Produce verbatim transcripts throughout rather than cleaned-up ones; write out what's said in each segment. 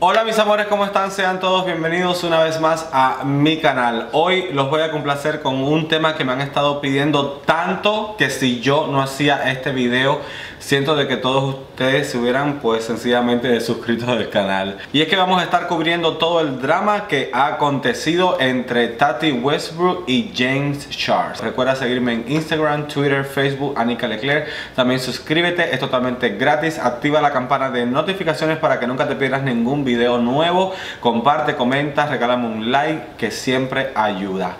Hola mis amores, ¿cómo están? Sean todos bienvenidos una vez más a mi canal. Hoy los voy a complacer con un tema que me han estado pidiendo tanto, que si yo no hacía este video siento de que todos ustedes se hubieran pues sencillamente suscrito al canal. Y es que vamos a estar cubriendo todo el drama que ha acontecido entre Tati Westbrook y James Charles. Recuerda seguirme en Instagram, Twitter, Facebook, Anika Leclerc. También suscríbete, es totalmente gratis. Activa la campana de notificaciones para que nunca te pierdas ningún video video nuevo, comparte, comenta, regálame un like que siempre ayuda.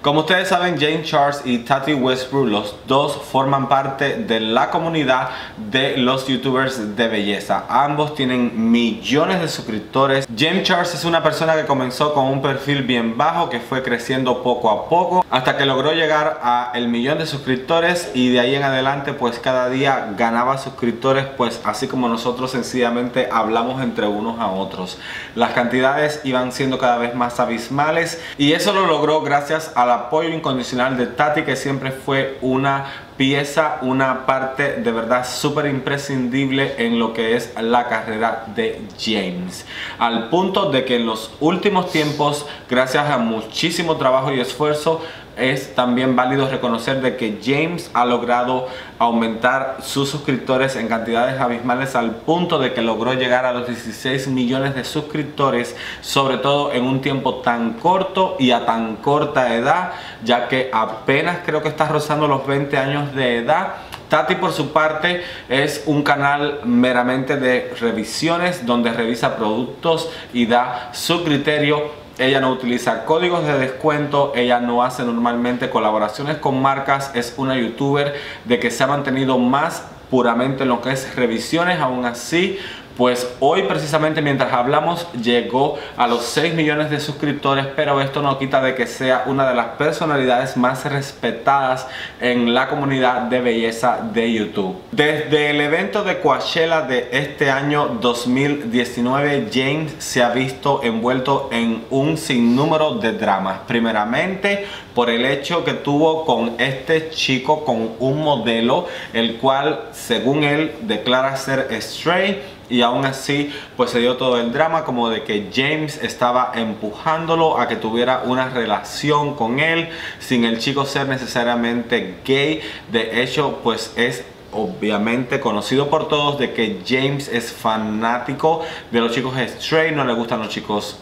Como ustedes saben, James Charles y Tati Westbrook, los dos forman parte de la comunidad de los youtubers de belleza. Ambos tienen millones de suscriptores. James Charles es una persona que comenzó con un perfil bien bajo, que fue creciendo poco a poco, hasta que logró llegar a el millón de suscriptores, y de ahí en adelante pues cada día ganaba suscriptores, pues así como nosotros sencillamente hablamos entre unos a otros. Las cantidades iban siendo cada vez más abismales, y eso lo logró gracias a la apoyo incondicional de Tati, que siempre fue una pieza, una parte de verdad súper imprescindible en lo que es la carrera de James, al punto de que en los últimos tiempos, gracias a muchísimo trabajo y esfuerzo, es también válido reconocer de que James ha logrado aumentar sus suscriptores en cantidades abismales, al punto de que logró llegar a los dieciséis millones de suscriptores, sobre todo en un tiempo tan corto y a tan corta edad, ya que apenas creo que está rozando los veinte años de edad. Tati, por su parte, es un canal meramente de revisiones, donde revisa productos y da su criterio. Ella no utiliza códigos de descuento, ella no hace normalmente colaboraciones con marcas, es una youtuber de que se ha mantenido más puramente en lo que es revisiones. Aún así, pues hoy precisamente mientras hablamos llegó a los seis millones de suscriptores, pero esto no quita de que sea una de las personalidades más respetadas en la comunidad de belleza de YouTube. Desde el evento de Coachella de este año dos mil diecinueve, James se ha visto envuelto en un sinnúmero de dramas. Primeramente por el hecho que tuvo con este chico, con un modelo, el cual según él declara ser straight. Y aún así pues se dio todo el drama como de que James estaba empujándolo a que tuviera una relación con él sin el chico ser necesariamente gay. De hecho pues es obviamente conocido por todos de que James es fanático de los chicos straight, no le gustan los chicos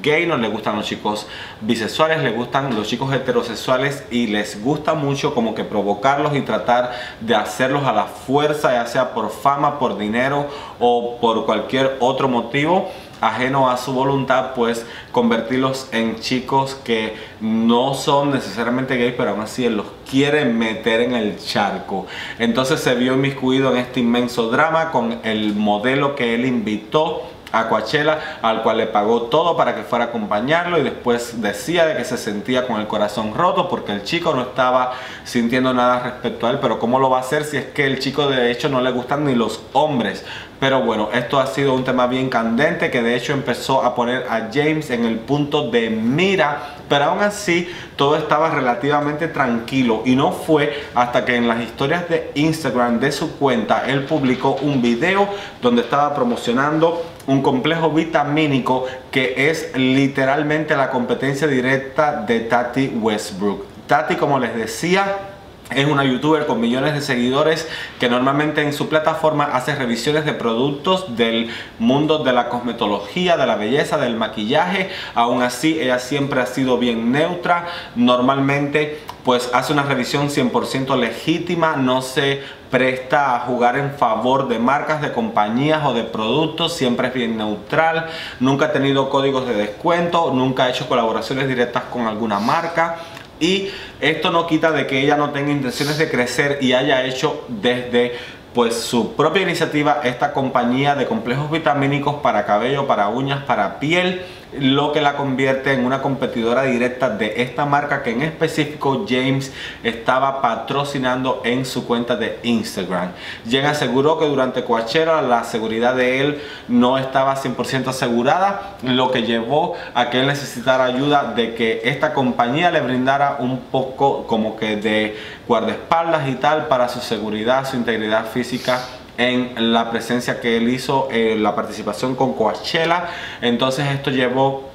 gay, no le gustan los chicos bisexuales, le gustan los chicos heterosexuales, y les gusta mucho como que provocarlos y tratar de hacerlos a la fuerza, ya sea por fama, por dinero o por cualquier otro motivo ajeno a su voluntad, pues convertirlos en chicos que no son necesariamente gays, pero aún así él los quiere meter en el charco. Entonces se vio inmiscuido en este inmenso drama con el modelo que él invitó a Coachella, al cual le pagó todo para que fuera a acompañarlo, y después decía de que se sentía con el corazón roto porque el chico no estaba sintiendo nada respecto a él, pero cómo lo va a hacer si es que el chico de hecho no le gustan ni los hombres. Pero bueno, esto ha sido un tema bien candente que de hecho empezó a poner a James en el punto de mira, pero aún así todo estaba relativamente tranquilo, y no fue hasta que en las historias de Instagram de su cuenta él publicó un video donde estaba promocionando un complejo vitamínico que es literalmente la competencia directa de Tati Westbrook. Tati, como les decía, es una youtuber con millones de seguidores que normalmente en su plataforma hace revisiones de productos del mundo de la cosmetología, de la belleza, del maquillaje. Aún así, ella siempre ha sido bien neutra. Normalmente pues hace una revisión cien por ciento legítima, no se presta a jugar en favor de marcas, de compañías o de productos, siempre es bien neutral, nunca ha tenido códigos de descuento, nunca ha hecho colaboraciones directas con alguna marca. Y esto no quita de que ella no tenga intenciones de crecer y haya hecho desde pues su propia iniciativa esta compañía de complejos vitamínicos para cabello, para uñas, para piel, lo que la convierte en una competidora directa de esta marca que en específico James estaba patrocinando en su cuenta de Instagram. James aseguró que durante Coachella la seguridad de él no estaba cien por ciento asegurada, lo que llevó a que él necesitara ayuda de que esta compañía le brindara un poco como que de guardaespaldas y tal para su seguridad, su integridad física en la presencia que él hizo, eh, la participación con Coachella. Entonces esto llevó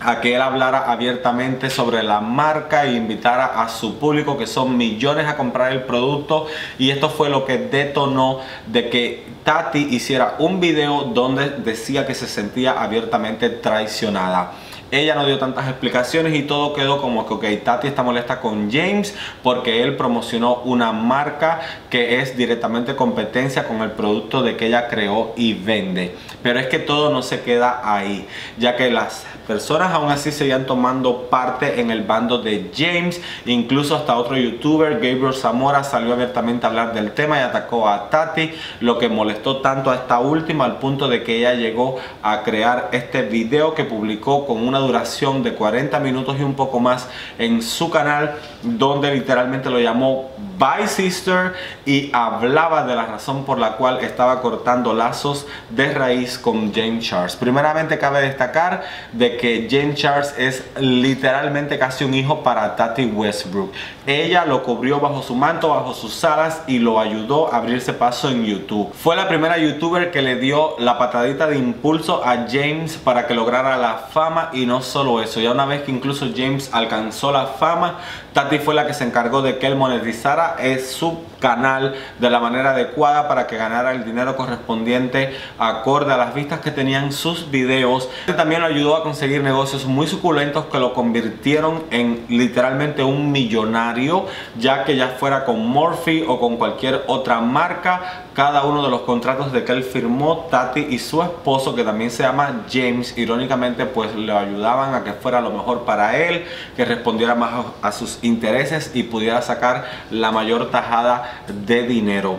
a que él hablara abiertamente sobre la marca e invitara a su público, que son millones, a comprar el producto. Y esto fue lo que detonó de que Tati hiciera un video donde decía que se sentía abiertamente traicionada. Ella no dio tantas explicaciones y todo quedó como que ok, Tati está molesta con James porque él promocionó una marca que es directamente competencia con el producto de que ella creó y vende. Pero es que todo no se queda ahí, ya que las personas aún así seguían tomando parte en el bando de James. Incluso hasta otro youtuber, Gabriel Zamora, salió abiertamente a hablar del tema y atacó a Tati, lo que molestó tanto a esta última al punto de que ella llegó a crear este video que publicó con una duración de cuarenta minutos y un poco más en su canal, donde literalmente lo llamó Bye Sister y hablaba de la razón por la cual estaba cortando lazos de raíz con James Charles. Primeramente cabe destacar de que James Charles es literalmente casi un hijo para Tati Westbrook. Ella lo cubrió bajo su manto, bajo sus alas, y lo ayudó a abrirse paso en YouTube. Fue la primera youtuber que le dio la patadita de impulso a James para que lograra la fama. Y no solo eso, ya una vez que incluso James alcanzó la fama, Tati fue la que se encargó de que él monetizara su canal de la manera adecuada para que ganara el dinero correspondiente acorde a las vistas que tenían sus videos. También lo ayudó a conseguir negocios muy suculentos que lo convirtieron en literalmente un millonario, ya que ya fuera con Morphe o con cualquier otra marca, cada uno de los contratos de que él firmó, Tati y su esposo, que también se llama James, irónicamente pues le ayudaban a que fuera lo mejor para él, que respondiera más a sus intereses y pudiera sacar la mayor tajada de dinero.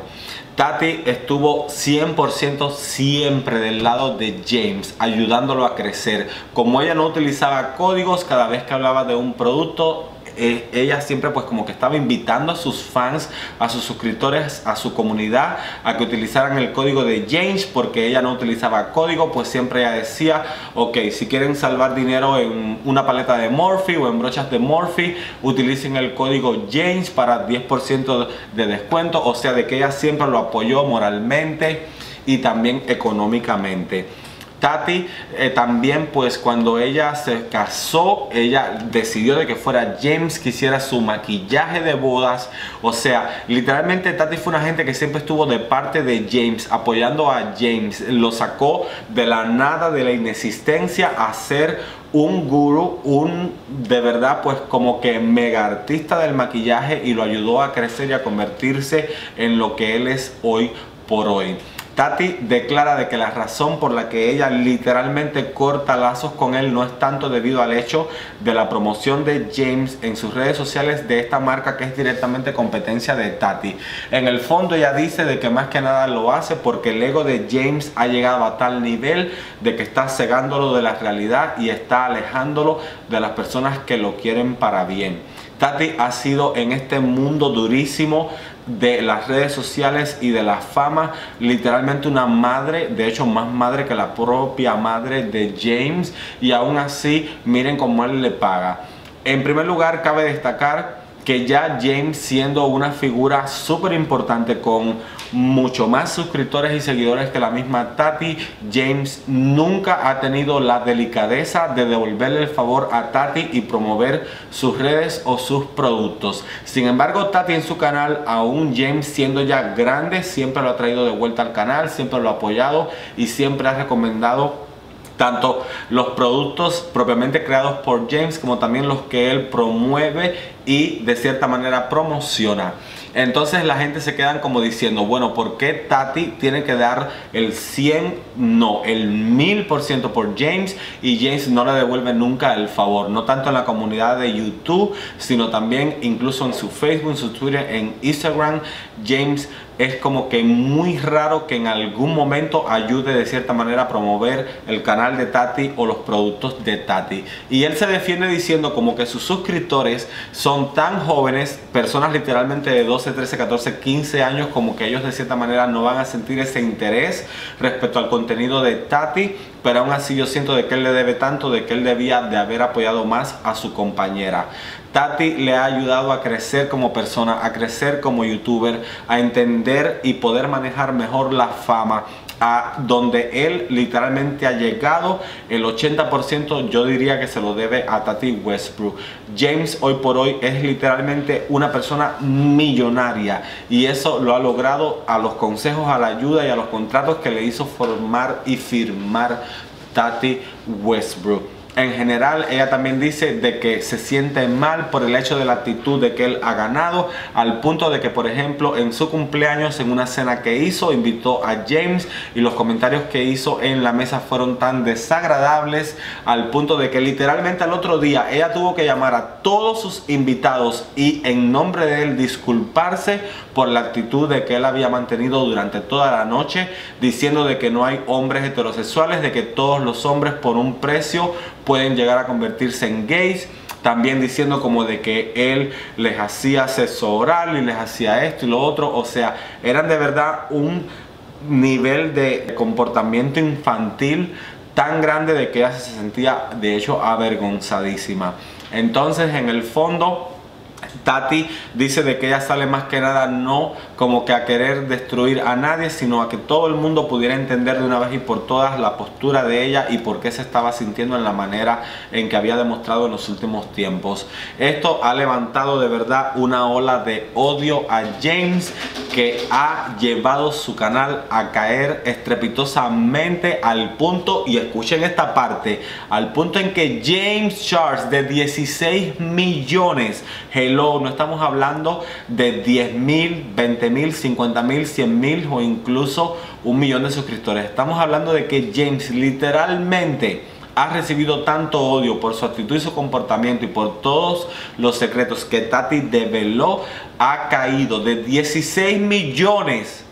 Tati estuvo cien por ciento siempre del lado de James, ayudándolo a crecer. Como ella no utilizaba códigos, cada vez que hablaba de un producto, Eh, ella siempre pues como que estaba invitando a sus fans, a sus suscriptores, a su comunidad, a que utilizaran el código de James, porque ella no utilizaba código. Pues siempre ella decía, ok, si quieren salvar dinero en una paleta de Morphe o en brochas de Morphe, utilicen el código James para diez por ciento de descuento. O sea, de que ella siempre lo apoyó moralmente y también económicamente. Tati eh, también pues cuando ella se casó, ella decidió de que fuera James que hiciera su maquillaje de bodas. O sea, literalmente Tati fue una gente que siempre estuvo de parte de James, apoyando a James. Lo sacó de la nada, de la inexistencia, a ser un guru, un de verdad pues como que mega artista del maquillaje, y lo ayudó a crecer y a convertirse en lo que él es hoy por hoy. Tati declara de que la razón por la que ella literalmente corta lazos con él no es tanto debido al hecho de la promoción de James en sus redes sociales de esta marca que es directamente competencia de Tati. En el fondo ella dice de que más que nada lo hace porque el ego de James ha llegado a tal nivel de que está cegándolo de la realidad y está alejándolo de las personas que lo quieren para bien. Tati ha sido en este mundo durísimo de las redes sociales y de la fama literalmente una madre, de hecho más madre que la propia madre de James, y aún así miren cómo él le paga. En primer lugar cabe destacar que ya James, siendo una figura súper importante con mucho más suscriptores y seguidores que la misma Tati, James nunca ha tenido la delicadeza de devolverle el favor a Tati y promover sus redes o sus productos. Sin embargo, Tati en su canal, aún James siendo ya grande, siempre lo ha traído de vuelta al canal, siempre lo ha apoyado y siempre ha recomendado tanto los productos propiamente creados por James como también los que él promueve y de cierta manera promociona. Entonces la gente se quedan como diciendo, bueno, ¿por qué Tati tiene que dar el cien? No, el mil por ciento por James, y James no le devuelve nunca el favor, no tanto en la comunidad de YouTube, sino también incluso en su Facebook, en su Twitter, en Instagram. James es como que muy raro que en algún momento ayude de cierta manera a promover el canal de Tati o los productos de Tati. Y él se defiende diciendo como que sus suscriptores son tan jóvenes, personas literalmente de doce, trece, catorce, quince años, como que ellos de cierta manera no van a sentir ese interés respecto al contenido de Tati. Pero aún así yo siento de que él le debe tanto, de que él debía de haber apoyado más a su compañera. Tati le ha ayudado a crecer como persona, a crecer como youtuber, a entender y poder manejar mejor la fama, a donde él literalmente ha llegado. El ochenta por ciento yo diría que se lo debe a Tati Westbrook. James hoy por hoy es literalmente una persona millonaria, y eso lo ha logrado a los consejos, a la ayuda y a los contratos que le hizo formar y firmar Tati Westbrook. En general, ella también dice de que se siente mal por el hecho de la actitud de que él ha ganado, al punto de que, por ejemplo, en su cumpleaños, en una cena que hizo, invitó a James, y los comentarios que hizo en la mesa fueron tan desagradables, al punto de que literalmente al otro día ella tuvo que llamar a todos sus invitados y en nombre de él disculparse por la actitud de que él había mantenido durante toda la noche, diciendo de que no hay hombres heterosexuales, de que todos los hombres por un precio pueden llegar a convertirse en gays. También diciendo como de que él les hacía sexo oral y les hacía esto y lo otro. O sea, eran de verdad un nivel de comportamiento infantil tan grande de que ella se sentía de hecho avergonzadísima. Entonces, en el fondo, Tati dice de que ella sale más que nada no como que a querer destruir a nadie, sino a que todo el mundo pudiera entender de una vez y por todas la postura de ella y por qué se estaba sintiendo en la manera en que había demostrado en los últimos tiempos. Esto ha levantado de verdad una ola de odio a James, que ha llevado su canal a caer estrepitosamente, al punto, y escuchen esta parte, al punto en que James Charles, de dieciséis millones, hello, no estamos hablando de diez mil, veinte mil, cincuenta mil, cien mil o incluso un millón de suscriptores. Estamos hablando de que James literalmente ha recibido tanto odio por su actitud y su comportamiento y por todos los secretos que Tati develó. Ha caído de dieciséis millones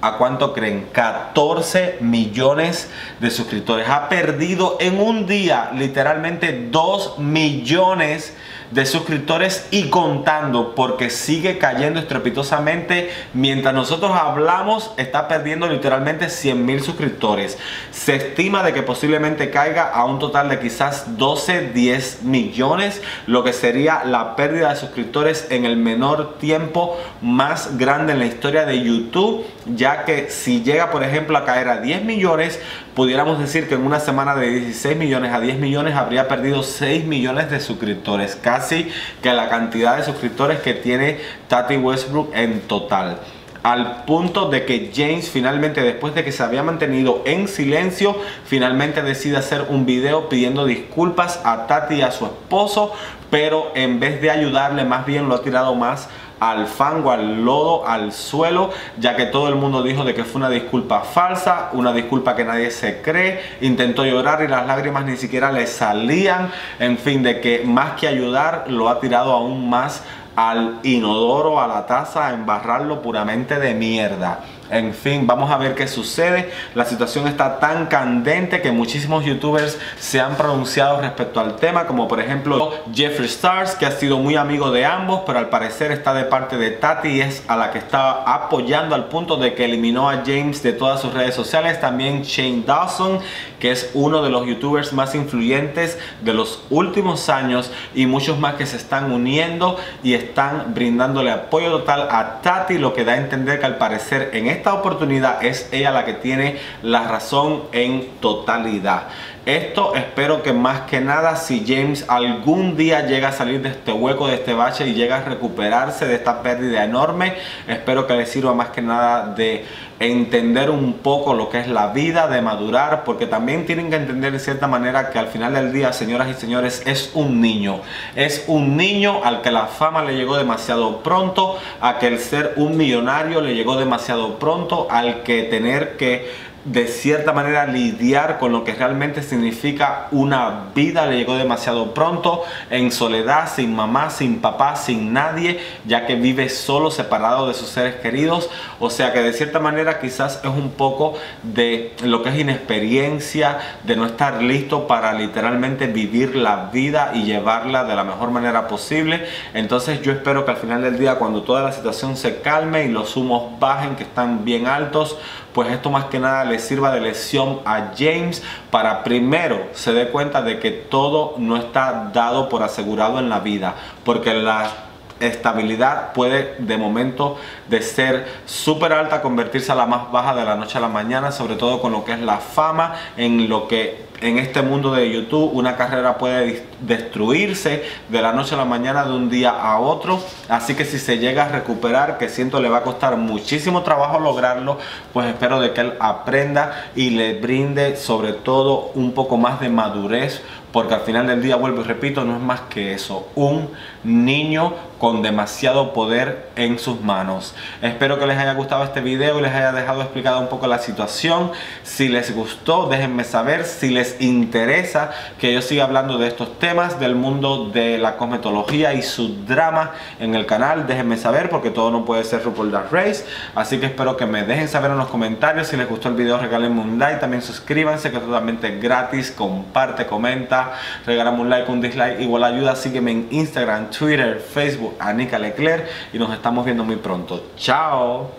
a, ¿cuánto creen?, catorce millones de suscriptores. Ha perdido en un día literalmente dos millones de suscriptores y contando, porque sigue cayendo estrepitosamente. Mientras nosotros hablamos, está perdiendo literalmente cien mil suscriptores. Se estima de que posiblemente caiga a un total de quizás doce, diez millones, lo que sería la pérdida de suscriptores en el menor tiempo más grande en la historia de YouTube, ya que si llega, por ejemplo, a caer a diez millones, pudiéramos decir que en una semana de dieciséis millones a diez millones habría perdido seis millones de suscriptores, casi que la cantidad de suscriptores que tiene Tati Westbrook en total. Al punto de que James finalmente, después de que se había mantenido en silencio, finalmente decide hacer un video pidiendo disculpas a Tati y a su esposo, pero en vez de ayudarle, más bien lo ha tirado más al fango, al lodo, al suelo, ya que todo el mundo dijo de que fue una disculpa falsa, una disculpa que nadie se cree. Intentó llorar y las lágrimas ni siquiera le salían. En fin, de que más que ayudar, lo ha tirado aún más al inodoro, a la taza, a embarrarlo puramente de mierda. En fin, vamos a ver qué sucede. La situación está tan candente que muchísimos youtubers se han pronunciado respecto al tema, como por ejemplo Jeffree Star, que ha sido muy amigo de ambos, pero al parecer está de parte de Tati y es a la que está apoyando, al punto de que eliminó a James de todas sus redes sociales. También Shane Dawson, que es uno de los youtubers más influyentes de los últimos años, y muchos más que se están uniendo y están brindándole apoyo total a Tati, lo que da a entender que al parecer en este esta oportunidad es ella la que tiene la razón en totalidad. Esto espero que más que nada, si James algún día llega a salir de este hueco, de este bache y llega a recuperarse de esta pérdida enorme, espero que le sirva más que nada de entender un poco lo que es la vida, de madurar, porque también tienen que entender de cierta manera que al final del día, señoras y señores, es un niño. Es un niño al que la fama le llegó demasiado pronto, a que el ser un millonario le llegó demasiado pronto, al que tener que de cierta manera lidiar con lo que realmente significa una vida le llegó demasiado pronto, en soledad, sin mamá, sin papá, sin nadie, ya que vive solo, separado de sus seres queridos. O sea que de cierta manera quizás es un poco de lo que es inexperiencia, de no estar listo para literalmente vivir la vida y llevarla de la mejor manera posible. Entonces yo espero que al final del día, cuando toda la situación se calme y los humos bajen, que están bien altos, pues esto más que nada le sirva de lección a James para primero se dé cuenta de que todo no está dado por asegurado en la vida, porque la estabilidad puede de momento de ser súper alta convertirse a la más baja de la noche a la mañana, sobre todo con lo que es la fama, en lo que en este mundo de YouTube una carrera puede destruirse de la noche a la mañana, de un día a otro. Así que si se llega a recuperar, que siento le va a costar muchísimo trabajo lograrlo, pues espero de que él aprenda y le brinde sobre todo un poco más de madurez, porque al final del día, vuelvo y repito, no es más que eso, un niño con demasiado poder en sus manos. Espero que les haya gustado este video y les haya dejado explicada un poco la situación. Si les gustó, déjenme saber. Si les interesa que yo siga hablando de estos temas del mundo de la cosmetología y su drama en el canal, déjenme saber, porque todo no puede ser RuPaul Dark Race. Así que espero que me dejen saber en los comentarios. Si les gustó el video, regálenme un like, también suscríbanse, que es totalmente gratis. Comparte, comenta, regálame un like, un dislike, igual ayuda. Sígueme en Instagram, Twitter, Facebook, Anika Leclerc, y nos estamos viendo muy pronto. Chao.